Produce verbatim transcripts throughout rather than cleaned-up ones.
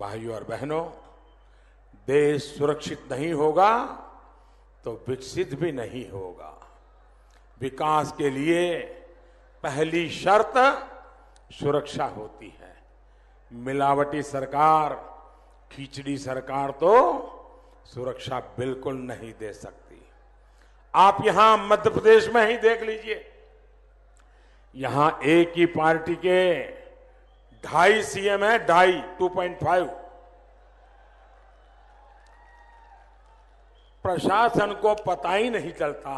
भाइयों और बहनों, देश सुरक्षित नहीं होगा तो विकसित भी नहीं होगा। विकास के लिए पहली शर्त सुरक्षा होती है। मिलावटी सरकार, खिचड़ी सरकार तो सुरक्षा बिल्कुल नहीं दे सकती। आप यहां मध्य प्रदेश में ही देख लीजिए, यहां एक ही पार्टी के ढाई सीएम है, ढाई टू पॉइंट फाइव। प्रशासन को पता ही नहीं चलता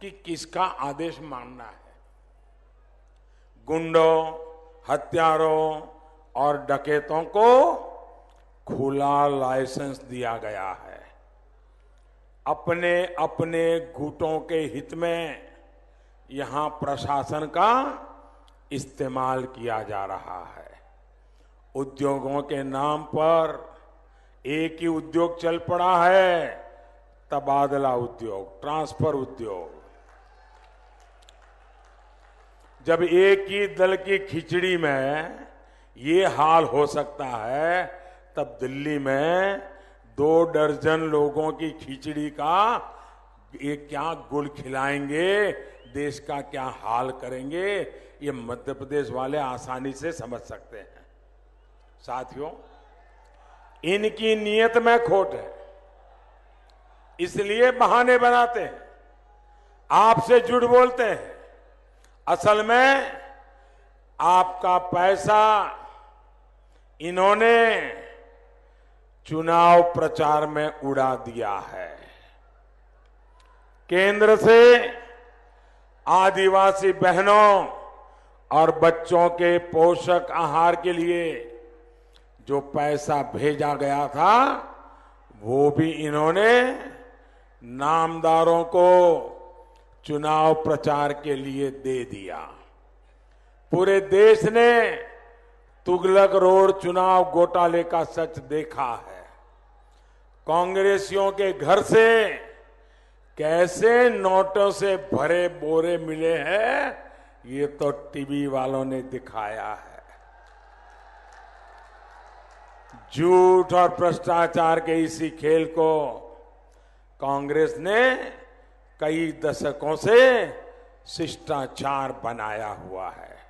कि किसका आदेश मानना है। गुंडों, हत्यारों और डकैतों को खुला लाइसेंस दिया गया है। अपने अपने गुटों के हित में यहां प्रशासन का इस्तेमाल किया जा रहा है। उद्योगों के नाम पर एक ही उद्योग चल पड़ा है, तबादला उद्योग, ट्रांसफर उद्योग। जब एक ही दल की खिचड़ी में ये हाल हो सकता है, तब दिल्ली में दो दर्जन लोगों की खिचड़ी का ये क्या गुल खिलाएंगे, देश का क्या हाल करेंगे, ये मध्य प्रदेश वाले आसानी से समझ सकते हैं। साथियों, इनकी नीयत में खोट है, इसलिए बहाने बनाते हैं, आपसे झूठ बोलते हैं। असल में आपका पैसा इन्होंने चुनाव प्रचार में उड़ा दिया है। केंद्र से आदिवासी बहनों और बच्चों के पोषक आहार के लिए जो पैसा भेजा गया था, वो भी इन्होंने नामदारों को चुनाव प्रचार के लिए दे दिया। पूरे देश ने तुगलक रोड चुनाव घोटाले का सच देखा है। कांग्रेसियों के घर से कैसे नोटों से भरे बोरे मिले हैं, ये तो टीवी वालों ने दिखाया है। झूठ और भ्रष्टाचार के इसी खेल को कांग्रेस ने कई दशकों से शिष्टाचार बनाया हुआ है।